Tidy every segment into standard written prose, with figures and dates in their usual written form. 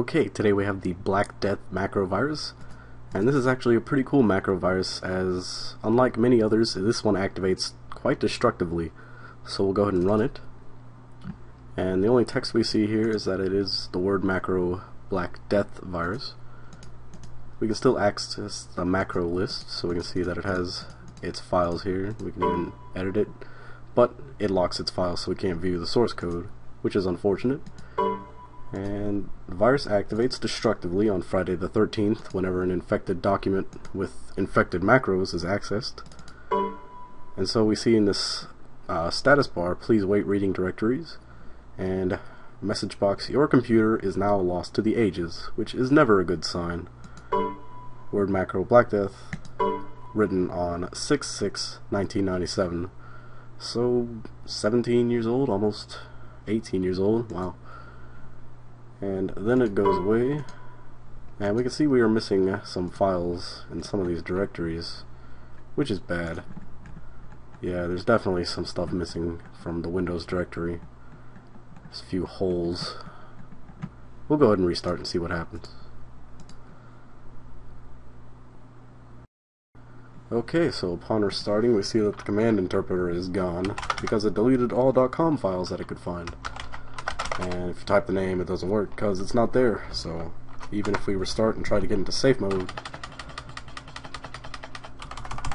Okay, today we have the Black Death macro virus, and this is actually a pretty cool macro virus as, unlike many others, this one activates quite destructively. So we'll go ahead and run it. And the only text we see here is that it is the word macro Black Death virus. We can still access the macro list, so we can see that it has its files here. We can even edit it, but it locks its files so we can't view the source code, which is unfortunate. And the virus activates destructively on Friday the 13th whenever an infected document with infected macros is accessed. And so we see in this status bar, please wait reading directories, and message box, your computer is now lost to the ages, which is never a good sign. Word macro Black Death, written on 6/6/1997. So 17 years old, almost 18 years old, wow. And then it goes away, and we can see we are missing some files in some of these directories, which is bad. Yeah, there's definitely some stuff missing from the Windows directory. There's a few holes. We'll go ahead and restart and see what happens. Okay, so upon restarting we see that the command interpreter is gone because it deleted all .com files that it could find. And if you type the name, it doesn't work because it's not there. So even if we restart and try to get into safe mode,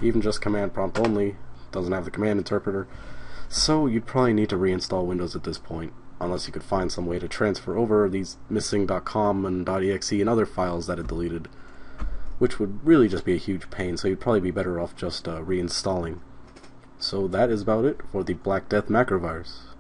even just command prompt only doesn't have the command interpreter, so you'd probably need to reinstall Windows at this point, unless you could find some way to transfer over these missing .com and .exe and other files that it deleted, which would really just be a huge pain, so you'd probably be better off just reinstalling. So that is about it for the Black Death macrovirus.